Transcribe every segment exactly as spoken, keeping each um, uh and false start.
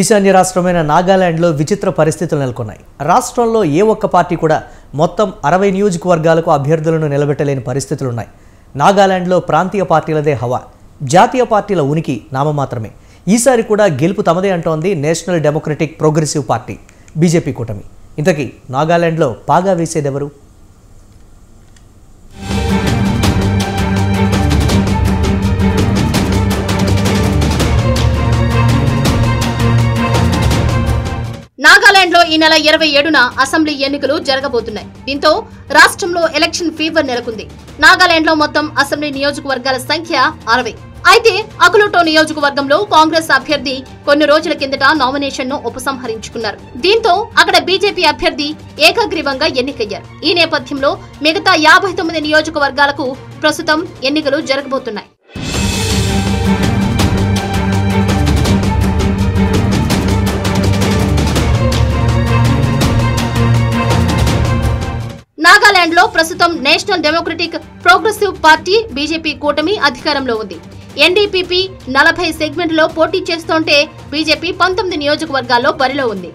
ఈశాన్య రాష్ట్రమైన నాగాలాండ్లో విచిత్ర పరిస్థితులు నెలకొన్నాయి. రాష్ట్రంలో ఏ ఒక్క పార్టీ కూడా మొత్తం అరవై నియోజకవర్గాలకు అభ్యర్థులను నిలబెట్టలేని పరిస్థితులు ఉన్నాయి. నాగాలాండ్లో ప్రాంతీయ పార్టీలదే హవా, జాతీయ పార్టీల ఉనికి నామమాత్రమే. ఈసారి కూడా గెలుపు తమదే అంటోంది national democratic progressive party BJP కూటమి. ఇంతకీ నాగాలాండ్లో పాగా వేసేదెవరు? నాగాలాండ్లో ఈ నెల ఇరవై ఏడున అసెంబ్లీ ఎన్నికలు జరగబోతున్నాయి. దీంతో రాష్ట్రంలో ఎలక్షన్ ఫీవర్ నెలకొంది. నాగాలాండ్లో మొత్తం అసెంబ్లీ నియోజకవర్గాల సంఖ్య అరవై. అయితే అకులుటో నియోజకవర్గంలో కాంగ్రెస్ అభ్యర్థి కొన్ని రోజుల కిందట నామినేషన్ ను ఉపసంహరించుకున్నారు. దీంతో అక్కడ బీజేపీ అభ్యర్థి ఏకగ్రీవంగా ఎన్నికయ్యారు. ఈ నేపథ్యంలో మిగతా యాభై తొమ్మిది నియోజకవర్గాలకు ప్రస్తుతం ఎన్నికలు జరగబోతున్నాయి. నాగాలాండ్లో ప్రస్తుతం national democratic progressive party BJP కూటమి అధికారంలో ఉంది. ఎన్డీపీపీ నలభై సెగ్మెంట్లో పోటీ చేస్తుంటే బీజేపీ పంతొమ్మిది నియోజకవర్గాల్లో బరిలో ఉంది.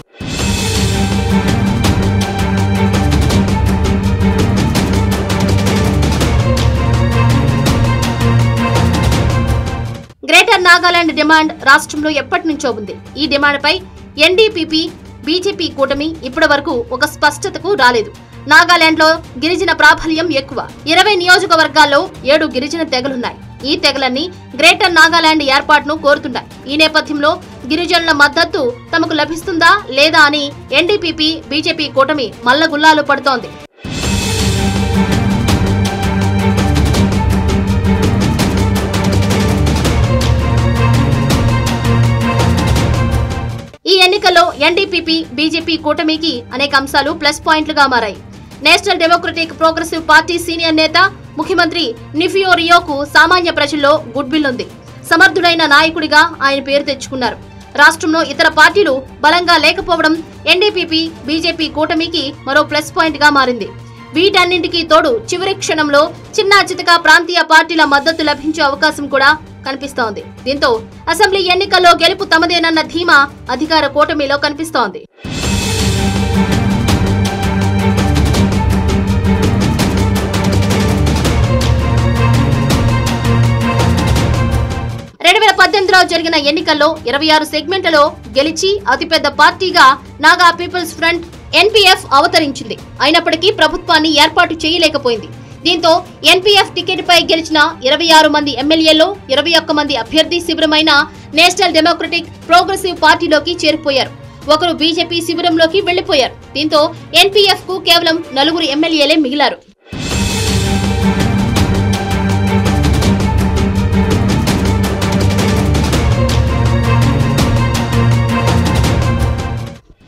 గ్రేటర్ నాగాలాండ్ డిమాండ్ రాష్ట్రంలో ఎప్పటి నుంచో ఉంది. ఈ డిమాండ్పై ఎన్డీపీపీ బీజేపీ కూటమి ఇప్పటి వరకు ఒక స్పష్టతకు రాలేదు. నాగాలాండ్లో గిరిజన ప్రాబల్యం ఎక్కువ. ఇరవై నియోజకవర్గాల్లో ఏడు గిరిజన తెగలున్నాయి. ఈ తెగలన్నీ గ్రేటర్ నాగాలాండ్ ఏర్పాటును కోరుతున్నాయి. ఈ నేపథ్యంలో గిరిజనుల మద్దతు తమకు లభిస్తుందా లేదా అని ఎన్డీపీపీ బీజేపీ కూటమి మల్లగుల్లాలు పడుతోంది. ఈ ఎన్నికల్లో ఎన్డీపీపీ బీజేపీ కూటమికి అనేక అంశాలు ప్లస్ పాయింట్లుగా మారాయి. National democratic progressive party senior నేత ముఖ్యమంత్రి నిఫియో రియోకు సామాన్య ప్రజల్లో గుడ్ విల్ ఉంది. సమర్థుడైన నాయకుడిగా ఆయన పేరు తెచ్చుకున్నారు. రాష్ట్రంలో ఇతర పార్టీలు బలంగా లేకపోవడం ఎన్డీపీపీ బీజేపీ కూటమికి మరో ప్లస్ పాయింట్ గా మారింది. వీటన్నింటికీ తోడు చివరి క్షణంలో చిన్న చితక ప్రాంతీయ పార్టీల మద్దతు లభించే అవకాశం కూడా కనిపిస్తోంది. దీంతో అసెంబ్లీ ఎన్నికల్లో గెలుపు తమదేనన్న ధీమా అధికార కూటమిలో కనిపిస్తోంది. రెండు వేల పద్దెనిమిదిలో జరిగిన ఎన్నికల్లో ఇరవై ఆరు సెగ్మెంట్లలో గెలిచి అతిపెద్ద పార్టీగా నాగా పీపుల్స్ ఫ్రంట్ ఎన్పీఎఫ్ అవతరించింది. అయినప్పటికీ ప్రభుత్వాన్ని ఏర్పాటు చేయలేకపోయింది. దీంతో ఎన్పీఎఫ్ టికెట్ పై గెలిచిన ఇరవై ఆరు మంది ఎమ్మెల్యేలో ఇరవై ఒక్క మంది అభ్యర్థి శిబిరమైన నేషనల్ డెమోక్రటిక్ ప్రోగ్రెసివ్ పార్టీలోకి చేరిపోయారు. ఒకరు బీజేపీ శిబిరంలోకి వెళ్లిపోయారు. దీంతో ఎన్పీఎఫ్ కు కేవలం నలుగురు ఎమ్మెల్యేలే మిగిలారు.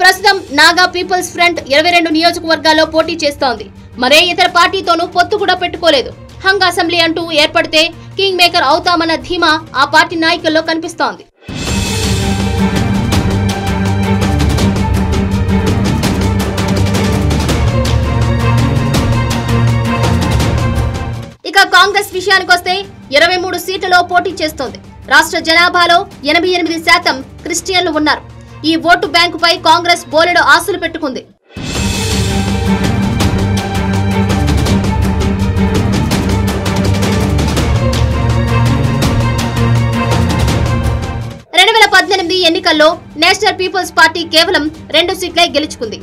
ప్రస్తుతం నాగా పీపుల్స్ ఫ్రంట్ ఇరవై రెండు నియోజకవర్గాల్లో పోటీ చేస్తోంది. మరే ఇతర పార్టీతోనూ పొత్తు కూడా పెట్టుకోలేదు. హంగ్ అసెంబ్లీ అంటూ ఏర్పడితే కింగ్ మేకర్ అవుతామన్న ధీమా ఆ పార్టీ నాయకుల్లో కనిపిస్తోంది. ఇక కాంగ్రెస్ విషయానికొస్తే ఇరవై మూడు సీట్లలో పోటీ చేస్తోంది. రాష్ట్ర జనాభాలో ఎనభై ఎనిమిది శాతం క్రిస్టియన్లు ఉన్నారు. ఈ ఓటు బ్యాంకుపై కాంగ్రెస్ బోలెడు ఆశలు పెట్టుకుంది. రెండు వేల పద్దెనిమిది ఎన్నికల్లో నేషనల్ పీపుల్స్ పార్టీ కేవలం రెండు సీట్లే గెలుచుకుంది.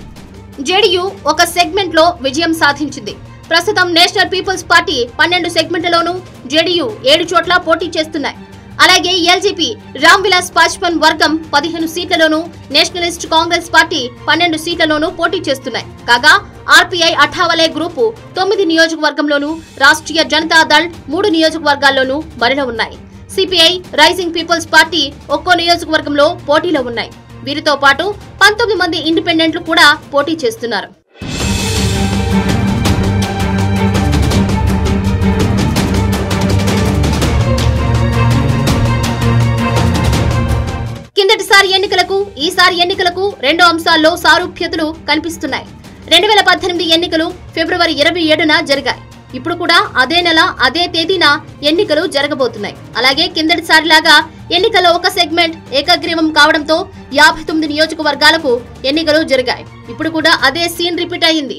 జేడీయూ ఒక సెగ్మెంట్ లో విజయం సాధించింది. ప్రస్తుతం నేషనల్ పీపుల్స్ పార్టీ పన్నెండు సెగ్మెంట్లలోనూ జేడీయూ ఏడు చోట్ల పోటీ చేస్తున్నాయి. అలాగే ఎల్జీపీ రామ్ విలాస్ పాశ్వాన్ వర్గం పదిహేను సీట్లలోనూ, నేషనలిస్ట్ కాంగ్రెస్ పార్టీ పన్నెండు సీట్లలోనూ పోటీ చేస్తున్నాయి. కాగా ఆర్పీఐ అఠావలే గ్రూపు తొమ్మిది నియోజకవర్గంలోనూ, రాష్ట్రీయ జనతా దళ్ మూడు నియోజకవర్గాల్లోనూ బరిలో ఉన్నాయి. సిపిఐ, రైజింగ్ పీపుల్స్ పార్టీ ఒక్కో నియోజకవర్గంలో పోటీలో ఉన్నాయి. వీరితో పాటు పంతొమ్మిది మంది ఇండిపెండెంట్లు కూడా పోటీ చేస్తున్నారు. కిందటిసారి ఎన్నికలకు ఈసారి ఎన్నికలకు రెండు అంశాల్లో సారూప్యతలు కనిపిస్తున్నాయి. రెండు వేల పద్దెనిమిది ఎన్నికలు ఫిబ్రవరి ఇరవై ఏడున జరిగాయి. ఇప్పుడు కూడా అదే నెల అదే తేదీన ఎన్నికలు జరగబోతున్నాయి। అలాగే కిందటిసారిలాగా ఎన్నికల్లో ఒక సెగ్మెంట్ ఏకగ్రీవం కావడంతో యాభై తొమ్మిది నియోజకవర్గాలకు ఎన్నికలు జరిగాయి। ఇప్పుడు కూడా అదే సీన్ రిపీట్ అయ్యింది।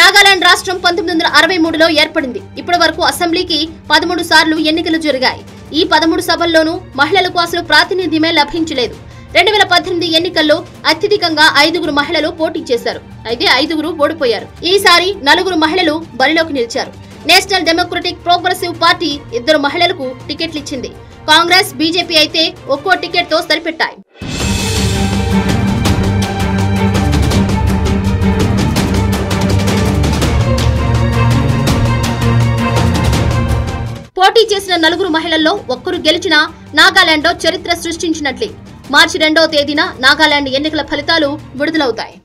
నాగాలాండ్ రాష్ట్రం పంతొమ్మిది వందల అరవై మూడు లో ఏర్పడింది। ఇప్పటివరకు అసెంబ్లీకి పదమూడు సార్లు ఎన్నికలు జరిగాయి। ఈ పదమూడు సభల్లోనూ మహిళలకు అసలు ప్రాతినిధ్యమే లభించలేదు। రెండు వేల పద్దెనిమిది ఎన్నికల్లో అత్యధికంగా ఐదుగురు మహిళలు పోటీ చేశారు। అయితే ఐదుగురు ఓడిపోయారు। ఈసారి నలుగురు మహిళలు బరిలోకి నిలిచారు। నేషనల్ డెమోక్రటిక్ ప్రోగ్రెసివ్ పార్టీ ఇద్దరు మహిళలకు టికెట్లు ఇచ్చింది। కాంగ్రెస్, బీజేపీ అయితే ఒక్కో టికెట్ తో సరిపెట్టాయి। పోటీ చేసిన నలుగురు మహిళల్లో ఒక్కరు గెలిచిన నాగాలాండ్లో చరిత్ర సృష్టించినట్లే। మార్చి రెండవ తేదీన నాగాలాండ్ ఎన్నికల ఫలితాలు విడుదలవుతాయి।